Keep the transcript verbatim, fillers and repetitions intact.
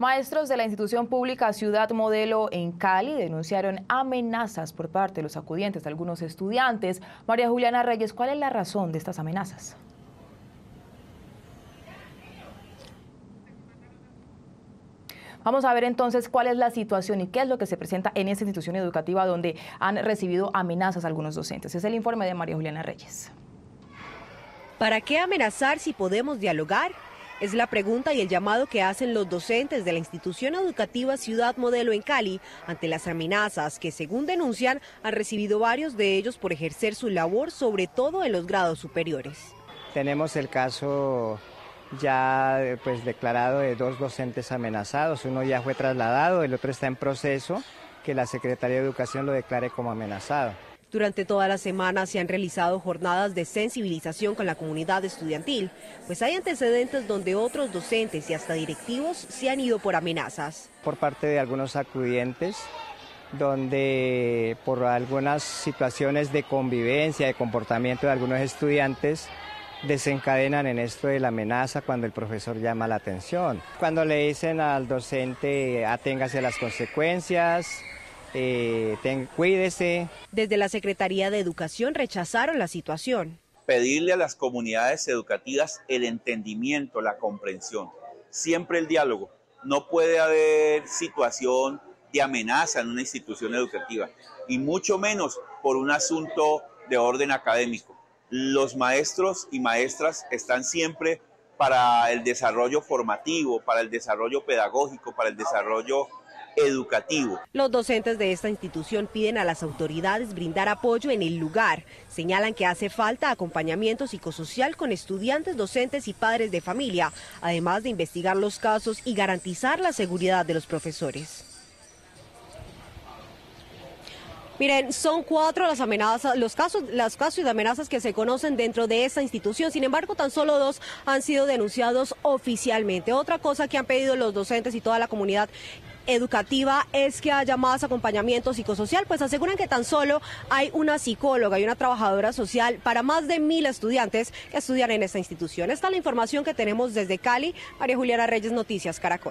Maestros de la institución pública Ciudad Modelo en Cali denunciaron amenazas por parte de los acudientes de algunos estudiantes. María Juliana Reyes, ¿cuál es la razón de estas amenazas? Vamos a ver entonces cuál es la situación y qué es lo que se presenta en esta institución educativa donde han recibido amenazas algunos docentes. Es el informe de María Juliana Reyes. ¿Para qué amenazar si podemos dialogar? Es la pregunta y el llamado que hacen los docentes de la institución educativa Ciudad Modelo en Cali ante las amenazas que, según denuncian, han recibido varios de ellos por ejercer su labor, sobre todo en los grados superiores. Tenemos el caso ya pues declarado de dos docentes amenazados, uno ya fue trasladado, el otro está en proceso, que la Secretaría de Educación lo declare como amenazado. Durante toda la semana se han realizado jornadas de sensibilización con la comunidad estudiantil, pues hay antecedentes donde otros docentes y hasta directivos se han ido por amenazas. Por parte de algunos acudientes, donde por algunas situaciones de convivencia, de comportamiento de algunos estudiantes, desencadenan en esto de la amenaza cuando el profesor llama la atención. Cuando le dicen al docente, aténgase a las consecuencias, eh, ten, cuídese. Desde la Secretaría de Educación rechazaron la situación. Pedirle a las comunidades educativas el entendimiento, la comprensión, siempre el diálogo. No puede haber situación de amenaza en una institución educativa y mucho menos por un asunto de orden académico. Los maestros y maestras están siempre para el desarrollo formativo, para el desarrollo pedagógico, para el desarrollo educativo. Los docentes de esta institución piden a las autoridades brindar apoyo en el lugar. Señalan que hace falta acompañamiento psicosocial con estudiantes, docentes y padres de familia, además de investigar los casos y garantizar la seguridad de los profesores. Miren, son cuatro las amenazas, los casos, las casos de amenazas que se conocen dentro de esa institución. Sin embargo, tan solo dos han sido denunciados oficialmente. Otra cosa que han pedido los docentes y toda la comunidad educativa es que haya más acompañamiento psicosocial, pues aseguran que tan solo hay una psicóloga y una trabajadora social para más de mil estudiantes que estudian en esta institución. Esta es la información que tenemos desde Cali. María Juliana Reyes, Noticias Caracol.